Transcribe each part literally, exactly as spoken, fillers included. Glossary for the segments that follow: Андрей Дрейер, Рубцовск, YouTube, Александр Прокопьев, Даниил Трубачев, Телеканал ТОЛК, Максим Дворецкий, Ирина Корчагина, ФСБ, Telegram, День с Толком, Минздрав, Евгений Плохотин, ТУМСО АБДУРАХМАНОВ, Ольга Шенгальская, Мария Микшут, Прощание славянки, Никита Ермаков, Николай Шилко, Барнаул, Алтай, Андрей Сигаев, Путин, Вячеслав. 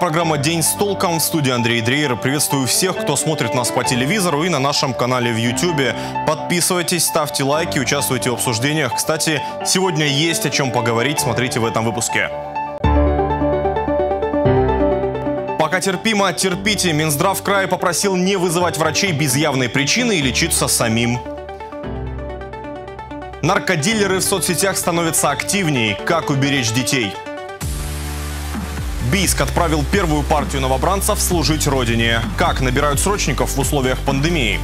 программа «День с толком». В студии Андрей Дрейер. Приветствую всех, кто смотрит нас по телевизору и на нашем канале в YouTube. Подписывайтесь, ставьте лайки, участвуйте в обсуждениях. Кстати, сегодня есть о чем поговорить, смотрите в этом выпуске. Пока терпимо, терпите. Минздрав края попросил не вызывать врачей без явной причины и лечиться самим. Наркодилеры в соцсетях становятся активнее. Как уберечь детей? Бийск отправил первую партию новобранцев служить Родине. Как набирают срочников в условиях пандемии?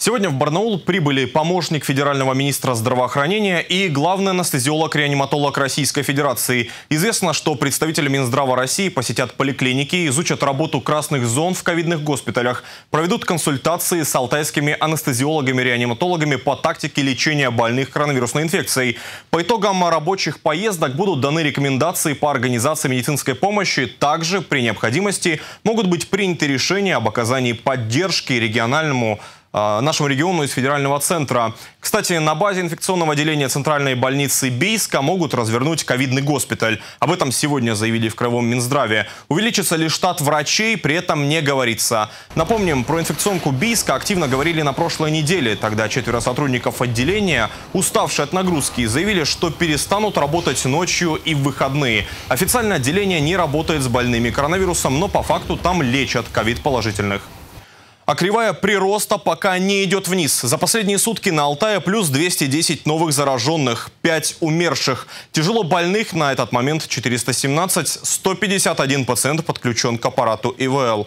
Сегодня в Барнаул прибыли помощник федерального министра здравоохранения и главный анестезиолог-реаниматолог Российской Федерации. Известно, что представители Минздрава России посетят поликлиники, изучат работу красных зон в ковидных госпиталях, проведут консультации с алтайскими анестезиологами-реаниматологами по тактике лечения больных коронавирусной инфекцией. По итогам рабочих поездок будут даны рекомендации по организации медицинской помощи. Также при необходимости могут быть приняты решения об оказании поддержки региональному нашему региону из федерального центра. Кстати, на базе инфекционного отделения центральной больницы Бийска могут развернуть ковидный госпиталь. Об этом сегодня заявили в Краевом Минздраве. Увеличится ли штат врачей, при этом не говорится. Напомним, про инфекционку Бийска активно говорили на прошлой неделе. Тогда четверо сотрудников отделения, уставшие от нагрузки, заявили, что перестанут работать ночью и в выходные. Официально отделение не работает с больными коронавирусом, но по факту там лечат ковид-положительных. А кривая прироста пока не идет вниз. За последние сутки на Алтае плюс двести десять новых зараженных, пять умерших. Тяжело больных на этот момент четыреста семнадцать, сто пятьдесят один пациент подключен к аппарату И В Л.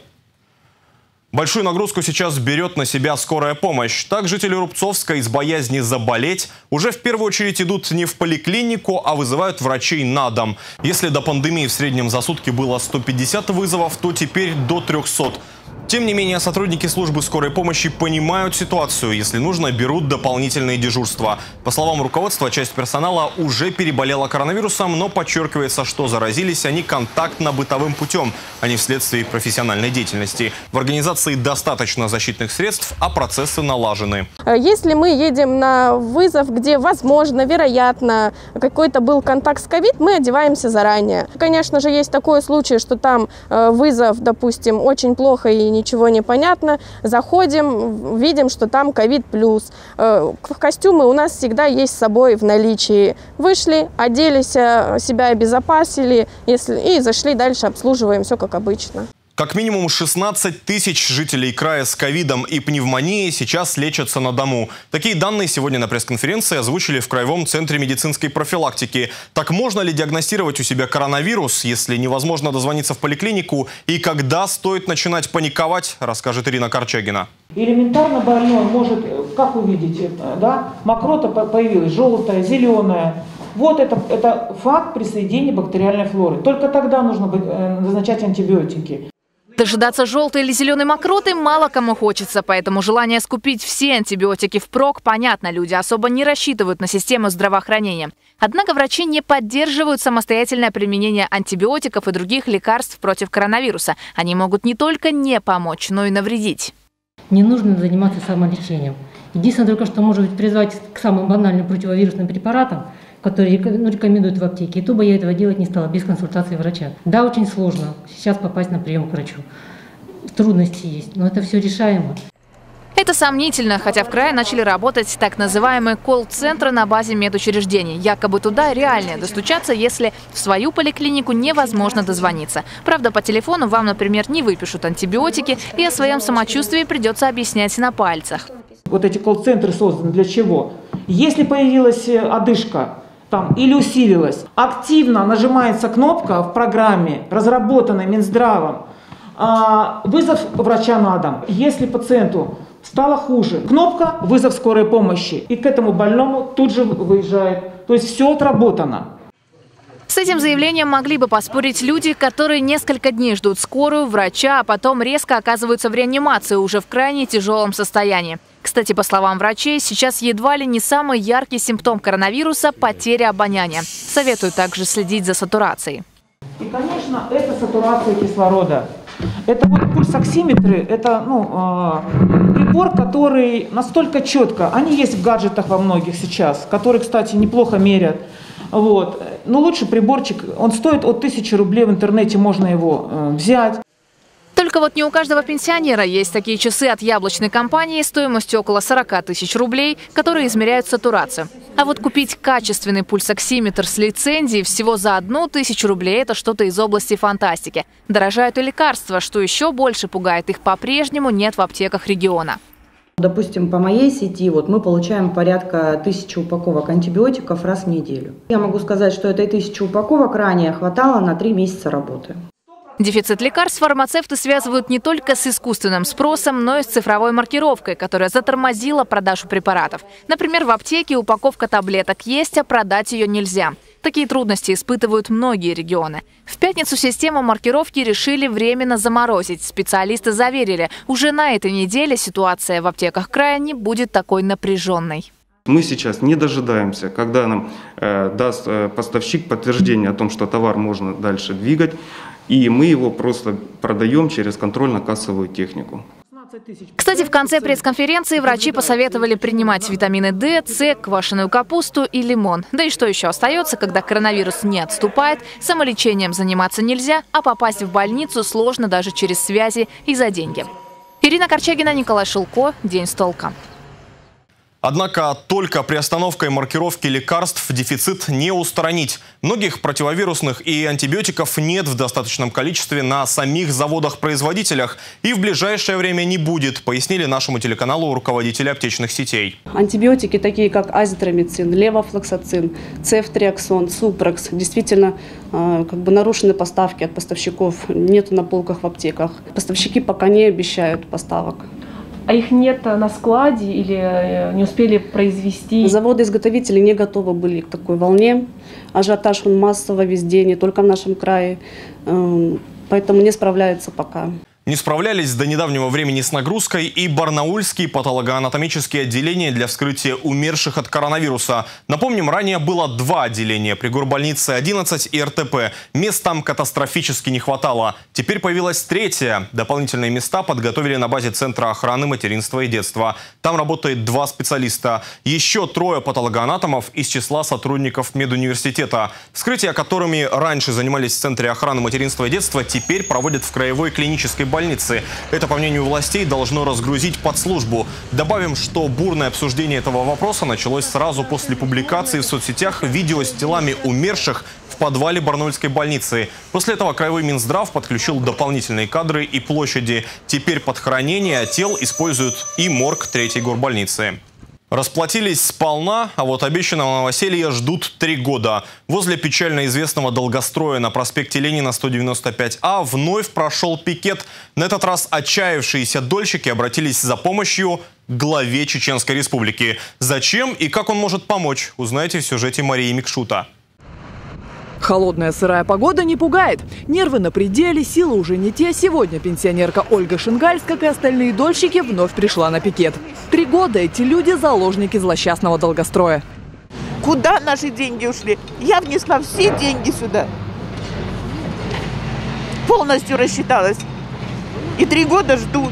Большую нагрузку сейчас берет на себя скорая помощь. Так, жители Рубцовска из боязни заболеть уже в первую очередь идут не в поликлинику, а вызывают врачей на дом. Если до пандемии в среднем за сутки было сто пятьдесят вызовов, то теперь до трёхсот. Тем не менее, сотрудники службы скорой помощи понимают ситуацию. Если нужно, берут дополнительные дежурства. По словам руководства, часть персонала уже переболела коронавирусом, но подчеркивается, что заразились они контактно-бытовым путем, а не вследствие профессиональной деятельности. В организации достаточно защитных средств, а процессы налажены. Если мы едем на вызов, где, возможно, вероятно, какой-то был контакт с ковид, мы одеваемся заранее. Конечно же, есть такой случай, что там вызов, допустим, очень плохо и не ничего не понятно, заходим, видим, что там ковид плюс. Костюмы у нас всегда есть с собой в наличии. Вышли, оделись, себя обезопасили если, и зашли дальше, обслуживаем все как обычно. Как минимум шестнадцать тысяч жителей края с ковидом и пневмонией сейчас лечатся на дому. Такие данные сегодня на пресс-конференции озвучили в Краевом центре медицинской профилактики. Так можно ли диагностировать у себя коронавирус, если невозможно дозвониться в поликлинику? И когда стоит начинать паниковать, расскажет Ирина Корчагина. Элементарно больной может, как вы видите, да, мокрота появилась, желтая, зеленая. Вот это, это факт присоединения бактериальной флоры. Только тогда нужно назначать антибиотики. Дожидаться желтой или зеленой мокроты мало кому хочется, поэтому желание скупить все антибиотики впрок понятно. Люди особо не рассчитывают на систему здравоохранения. Однако врачи не поддерживают самостоятельное применение антибиотиков и других лекарств против коронавируса. Они могут не только не помочь, но и навредить. Не нужно заниматься самолечением. Единственное только, что может быть призвать к самым банальным противовирусным препаратам, которые рекомендуют в аптеке. И то бы я этого делать не стала, без консультации врача. Да, очень сложно сейчас попасть на прием к врачу. Трудности есть, но это все решаемо. Это сомнительно, хотя в крае начали работать так называемые колл-центры на базе медучреждений. Якобы туда реально достучаться, если в свою поликлинику невозможно дозвониться. Правда, по телефону вам, например, не выпишут антибиотики, и о своем самочувствии придется объяснять на пальцах. Вот эти колл-центры созданы для чего? Если появилась одышка, там, или усилилась, активно нажимается кнопка в программе, разработанной Минздравом, вызов врача на дом. Если пациенту стало хуже, кнопка «Вызов скорой помощи», и к этому больному тут же выезжает. То есть все отработано. С этим заявлением могли бы поспорить люди, которые несколько дней ждут скорую, врача, а потом резко оказываются в реанимации уже в крайне тяжелом состоянии. Кстати, по словам врачей, сейчас едва ли не самый яркий симптом коронавируса – потеря обоняния. Советую также следить за сатурацией. И, конечно, это сатурация кислорода. Это вот пульсоксиметры, это ну, э, прибор, который настолько четко, они есть в гаджетах во многих сейчас, которые, кстати, неплохо мерят. Вот. ну лучше приборчик, он стоит от тысячи рублей, в интернете можно его э, взять. Только вот не у каждого пенсионера есть такие часы от яблочной компании стоимостью около сорока тысяч рублей, которые измеряют сатурацию. А вот купить качественный пульсоксиметр с лицензией всего за одну тысячу рублей – это что-то из области фантастики. Дорожают и лекарства, что еще больше пугает, их по-прежнему нет в аптеках региона. Допустим, по моей сети вот мы получаем порядка тысячи упаковок антибиотиков раз в неделю. Я могу сказать, что этой тысячи упаковок ранее хватало на три месяца работы. Дефицит лекарств фармацевты связывают не только с искусственным спросом, но и с цифровой маркировкой, которая затормозила продажу препаратов. Например, в аптеке упаковка таблеток есть, а продать ее нельзя. Такие трудности испытывают многие регионы. В пятницу систему маркировки решили временно заморозить. Специалисты заверили, уже на этой неделе ситуация в аптеках края не будет такой напряженной. Мы сейчас не дожидаемся, когда нам э, даст э, поставщик подтверждение о том, что товар можно дальше двигать, и мы его просто продаем через контрольно-кассовую технику. Кстати, в конце пресс-конференции врачи посоветовали принимать витамины Д, С, квашеную капусту и лимон. Да и что еще остается, когда коронавирус не отступает, самолечением заниматься нельзя, а попасть в больницу сложно даже через связи и за деньги. Ирина Корчагина, Николай Шилко. День с толком. Однако только приостановкой маркировки лекарств дефицит не устранить. Многих противовирусных и антибиотиков нет в достаточном количестве на самих заводах-производителях и в ближайшее время не будет, пояснили нашему телеканалу руководители аптечных сетей. Антибиотики, такие как азитромицин, левофлоксацин, цефтриаксон, супрекс, действительно как бы нарушены поставки от поставщиков, нет на полках в аптеках. Поставщики пока не обещают поставок. А их нет на складе или не успели произвести? Заводы-изготовители не готовы были к такой волне. Ажиотаж он массово везде, не только в нашем крае. Поэтому не справляются пока. Не справлялись до недавнего времени с нагрузкой и барнаульские патологоанатомические отделения для вскрытия умерших от коронавируса. Напомним, ранее было два отделения при горбольнице одиннадцать и РТП. Мест там катастрофически не хватало. Теперь появилась третья. Дополнительные места подготовили на базе Центра охраны материнства и детства. Там работает два специалиста. Еще трое патологоанатомов из числа сотрудников медуниверситета. Вскрытия, которыми раньше занимались в Центре охраны материнства и детства, теперь проводят в краевой клинической больницы. Это, по мнению властей, должно разгрузить подслужбу. Добавим, что бурное обсуждение этого вопроса началось сразу после публикации в соцсетях видео с телами умерших в подвале барнаульской больницы. После этого краевой Минздрав подключил дополнительные кадры и площади. Теперь под хранение тел используют и морг третьей горбольницы. Расплатились сполна, а вот обещанного новоселья ждут три года. Возле печально известного долгостроя на проспекте Ленина сто девяносто пять А вновь прошел пикет. На этот раз отчаявшиеся дольщики обратились за помощью к главе Чеченской Республики. Зачем и как он может помочь, узнаете в сюжете Марии Микшута. Холодная сырая погода не пугает. Нервы на пределе, силы уже не те. Сегодня пенсионерка Ольга Шенгальская, как и остальные дольщики, вновь пришла на пикет. Три года эти люди – заложники злосчастного долгостроя. Куда наши деньги ушли? Я внесла все деньги сюда. Полностью рассчиталась. И три года жду.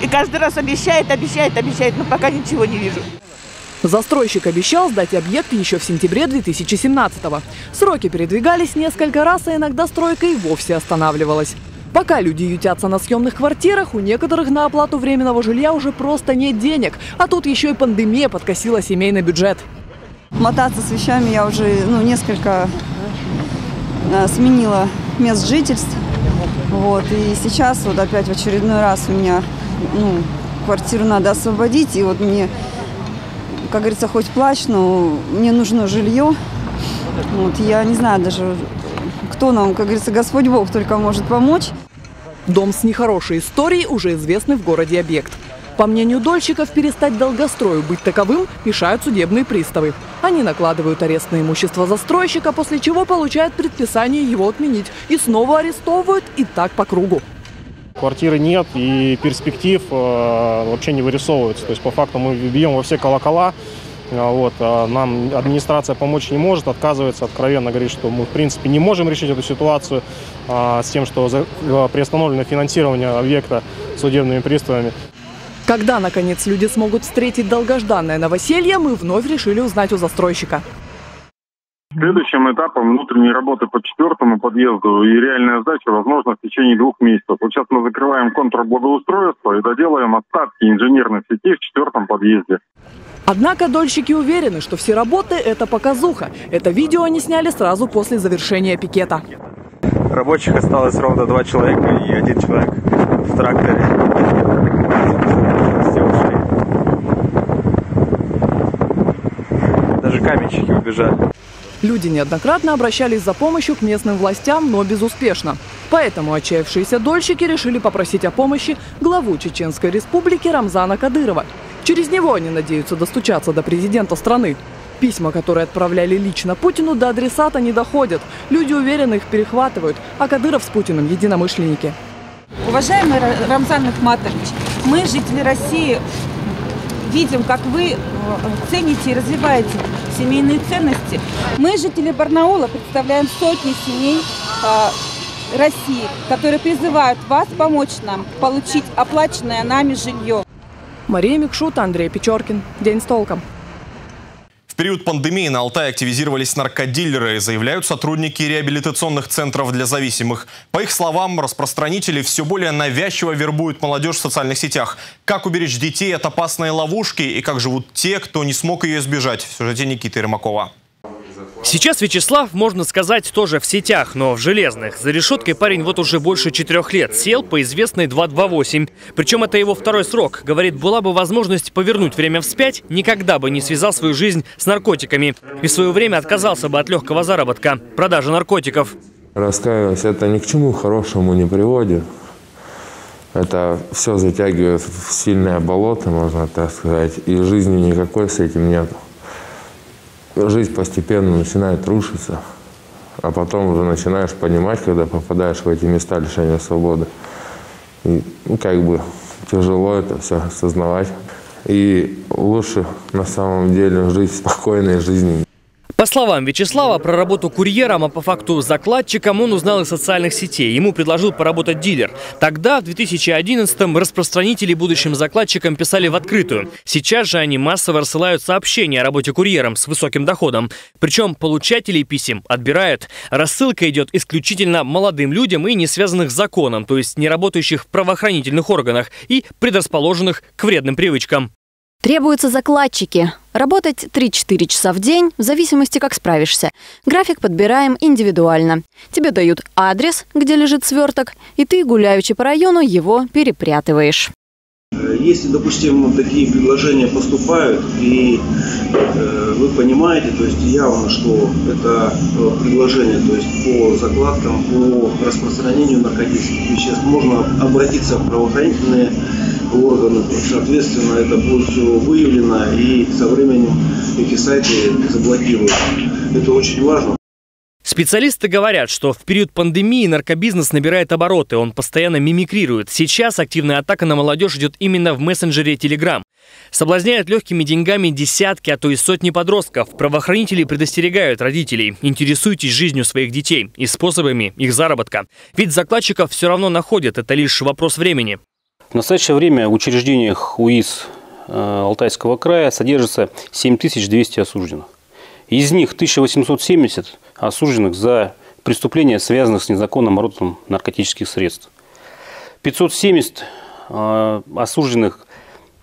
И каждый раз обещает, обещает, обещает, но пока ничего не вижу. Застройщик обещал сдать объект еще в сентябре две тысячи семнадцатого. Сроки передвигались несколько раз, а иногда стройка и вовсе останавливалась. Пока люди ютятся на съемных квартирах, у некоторых на оплату временного жилья уже просто нет денег. А тут еще и пандемия подкосила семейный бюджет. Мотаться с вещами я уже ну, несколько э, сменила мест жительств. Вот, и сейчас вот опять в очередной раз у меня ну, квартиру надо освободить, и вот мне... Как говорится, хоть плачь, но мне нужно жилье. Вот, я не знаю даже, кто нам, как говорится, Господь Бог только может помочь. Дом с нехорошей историей уже известный в городе объект. По мнению дольщиков, перестать долгострою быть таковым мешают судебные приставы. Они накладывают арест на имущество застройщика, после чего получают предписание его отменить. И снова арестовывают, и так по кругу. Квартиры нет и перспектив э, вообще не вырисовывается. То есть по факту мы бьем во все колокола. Вот, а нам администрация помочь не может, отказывается откровенно, говорит, что мы в принципе не можем решить эту ситуацию а, с тем, что за, а, приостановлено финансирование объекта судебными приставами. Когда, наконец, люди смогут встретить долгожданное новоселье, мы вновь решили узнать у застройщика. Следующим этапом внутренней работы по четвертому подъезду и реальная сдача возможна в течение двух месяцев. Вот сейчас мы закрываем контрблагоустройство и доделаем остатки инженерной сети в четвертом подъезде. Однако дольщики уверены, что все работы – это показуха. Это видео они сняли сразу после завершения пикета. Рабочих осталось ровно два человека и один человек в тракторе. Все ушли. Даже каменщики убежали. Люди неоднократно обращались за помощью к местным властям, но безуспешно. Поэтому отчаявшиеся дольщики решили попросить о помощи главу Чеченской Республики Рамзана Кадырова. Через него они надеются достучаться до президента страны. Письма, которые отправляли лично Путину, до адресата не доходят. Люди уверенно их перехватывают, а Кадыров с Путиным – единомышленники. Уважаемый Рамзан Ахматович, мы, жители России, видим, как вы цените и развиваете семейные ценности. Мы, жители Барнаула, представляем сотни семей э, России, которые призывают вас помочь нам получить оплаченное нами жилье. Мария Микшут, Андрей Печоркин. День с толком. В период пандемии на Алтае активизировались наркодилеры, заявляют сотрудники реабилитационных центров для зависимых. По их словам, распространители все более навязчиво вербуют молодежь в социальных сетях. Как уберечь детей от опасной ловушки и как живут те, кто не смог ее избежать, в сюжете Никиты Ермакова. Сейчас Вячеслав, можно сказать, тоже в сетях, но в железных. За решеткой парень вот уже больше четырех лет сел по известной два двадцать восемь. Причем это его второй срок. Говорит, была бы возможность повернуть время вспять, никогда бы не связал свою жизнь с наркотиками. И в свое время отказался бы от легкого заработка – продажи наркотиков. Раскаиваюсь, это ни к чему хорошему не приводит. Это все затягивает в сильное болото, можно так сказать, и жизни никакой с этим нет. Жизнь постепенно начинает рушиться, а потом уже начинаешь понимать, когда попадаешь в эти места лишения свободы. И, ну, как бы тяжело это все осознавать. И лучше на самом деле жить спокойной жизнью. По словам Вячеслава, про работу курьером, а по факту закладчиком, он узнал из социальных сетей. Ему предложил поработать дилер. Тогда, в две тысячи одиннадцатом, распространители будущим закладчикам писали в открытую. Сейчас же они массово рассылают сообщения о работе курьером с высоким доходом. Причем получателей писем отбирают. Рассылка идет исключительно молодым людям и не связанных с законом, то есть не работающих в правоохранительных органах и предрасположенных к вредным привычкам. Требуются закладчики. Работать три-четыре часа в день, в зависимости, как справишься. График подбираем индивидуально. Тебе дают адрес, где лежит сверток, и ты, гуляючи по району, его перепрятываешь. Если, допустим, такие предложения поступают, и вы понимаете, то есть явно, что это предложение, то есть по закладкам, по распространению наркотических веществ, можно обратиться в правоохранительные органы, соответственно, это будет все выявлено, и со временем эти сайты заблокируют. Это очень важно. Специалисты говорят, что в период пандемии наркобизнес набирает обороты, он постоянно мимикрирует. Сейчас активная атака на молодежь идет именно в мессенджере Telegram. Соблазняют легкими деньгами десятки, а то и сотни подростков. Правоохранители предостерегают родителей. Интересуйтесь жизнью своих детей и способами их заработка. Ведь закладчиков все равно находят, это лишь вопрос времени. В настоящее время в учреждениях УИС Алтайского края содержится семь тысяч двести осужденных. Из них тысяча восемьсот семьдесят осужденных за преступления, связанных с незаконным оборотом наркотических средств. пятьсот семьдесят осужденных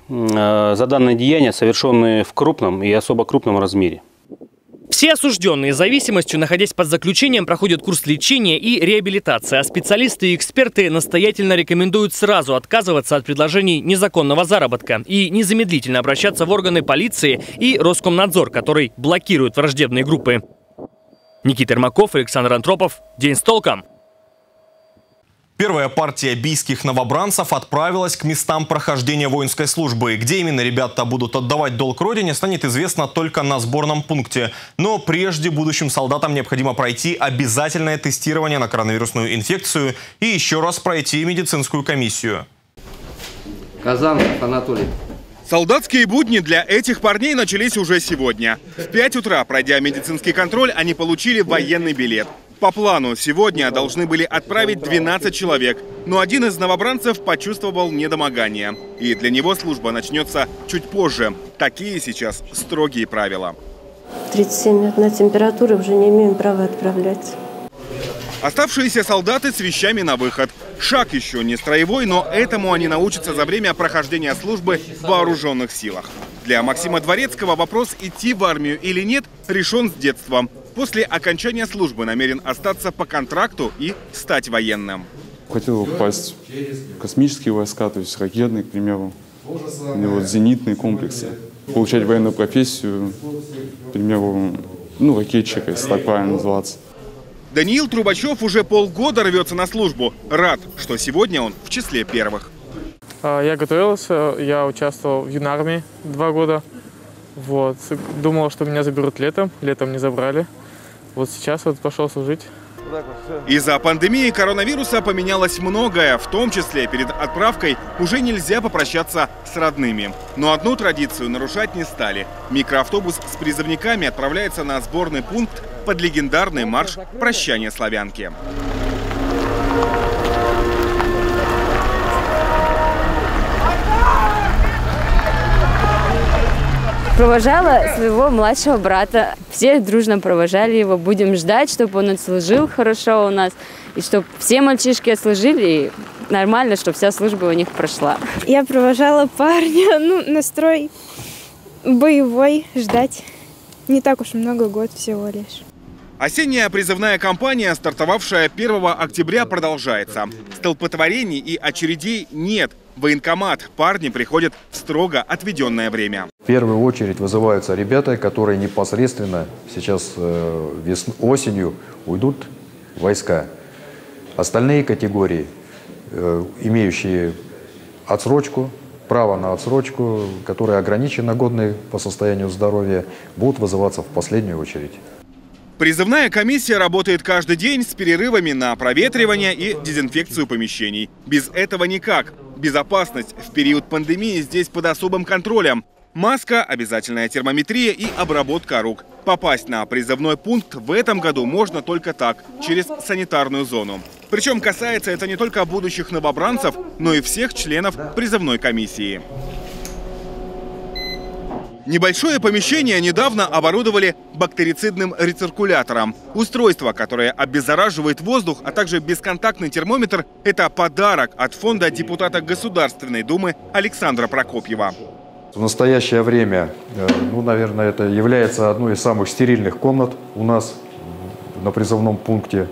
за данное деяние, совершенные в крупном и особо крупном размере. Все осужденные зависимостью, находясь под заключением, проходят курс лечения и реабилитации. А специалисты и эксперты настоятельно рекомендуют сразу отказываться от предложений незаконного заработка и незамедлительно обращаться в органы полиции и Роскомнадзор, который блокирует враждебные группы. Никита Ермаков, Александр Антропов. День с толком. Первая партия бийских новобранцев отправилась к местам прохождения воинской службы. Где именно ребята будут отдавать долг родине, станет известно только на сборном пункте. Но прежде будущим солдатам необходимо пройти обязательное тестирование на коронавирусную инфекцию и еще раз пройти медицинскую комиссию. Казанцев Анатолий. Солдатские будни для этих парней начались уже сегодня. В пять утра, пройдя медицинский контроль, они получили военный билет. По плану, сегодня должны были отправить двенадцать человек, но один из новобранцев почувствовал недомогание. И для него служба начнется чуть позже. Такие сейчас строгие правила. тридцать семь одна температуры, уже не имеем права отправлять. Оставшиеся солдаты с вещами на выход. Шаг еще не строевой, но этому они научатся за время прохождения службы в вооруженных силах. Для Максима Дворецкого вопрос, идти в армию или нет, решен с детства. После окончания службы намерен остаться по контракту и стать военным. Хотел попасть в космические войска, то есть ракетные, к примеру, или вот зенитные комплексы. Получать военную профессию, к примеру, ну, ракетчик, если так правильно называться. Даниил Трубачев уже полгода рвется на службу. Рад, что сегодня он в числе первых. Я готовился, я участвовал в юнармии два года. Вот. Думал, что меня заберут летом, летом не забрали. Вот сейчас вот пошел служить. Из-за пандемии коронавируса поменялось многое, в том числе перед отправкой уже нельзя попрощаться с родными. Но одну традицию нарушать не стали. Микроавтобус с призывниками отправляется на сборный пункт под легендарный марш «Прощание славянки». Провожала своего младшего брата. Все дружно провожали его. Будем ждать, чтобы он отслужил хорошо у нас. И чтобы все мальчишки отслужили. И нормально, чтобы вся служба у них прошла. Я провожала парня. Ну, настрой боевой. Ждать. Не так уж много, год всего лишь. Осенняя призывная кампания, стартовавшая первого октября, продолжается. Столпотворений и очередей нет. В военкомат парни приходят в строго отведенное время. В первую очередь вызываются ребята, которые непосредственно сейчас весной, осенью уйдут в войска. Остальные категории, имеющие отсрочку, право на отсрочку, которые ограничены годны по состоянию здоровья, будут вызываться в последнюю очередь. Призывная комиссия работает каждый день с перерывами на проветривание и дезинфекцию помещений. Без этого никак. Безопасность в период пандемии здесь под особым контролем. Маска, обязательная термометрия и обработка рук. Попасть на призывной пункт в этом году можно только так, через санитарную зону. Причем касается это не только будущих новобранцев, но и всех членов призывной комиссии. Небольшое помещение недавно оборудовали бактерицидным рециркулятором. Устройство, которое обеззараживает воздух, а также бесконтактный термометр – это подарок от фонда депутата Государственной Думы Александра Прокопьева. В настоящее время, ну, наверное, это является одной из самых стерильных комнат у нас на призывном пункте.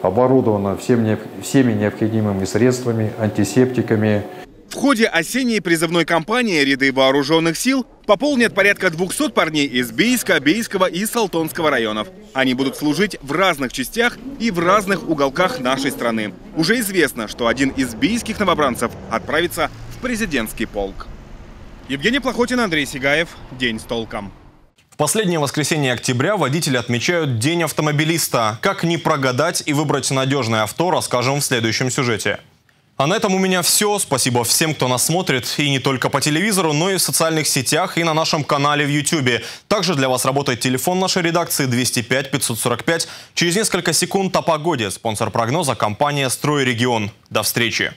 Оборудовано всем, всеми необходимыми средствами, антисептиками. В ходе осенней призывной кампании ряды вооруженных сил пополнят порядка двухсот парней из Бийска, Бийского и Салтонского районов. Они будут служить в разных частях и в разных уголках нашей страны. Уже известно, что один из бийских новобранцев отправится в президентский полк. Евгений Плохотин, Андрей Сигаев. День с толком. Последнее воскресенье октября водители отмечают День автомобилиста. Как не прогадать и выбрать надежное авто, расскажем в следующем сюжете. А на этом у меня все. Спасибо всем, кто нас смотрит. И не только по телевизору, но и в социальных сетях, и на нашем канале в YouTube. Также для вас работает телефон нашей редакции двести пять пятьсот сорок пять. Через несколько секунд о погоде. Спонсор прогноза – компания «Строй Регион». До встречи.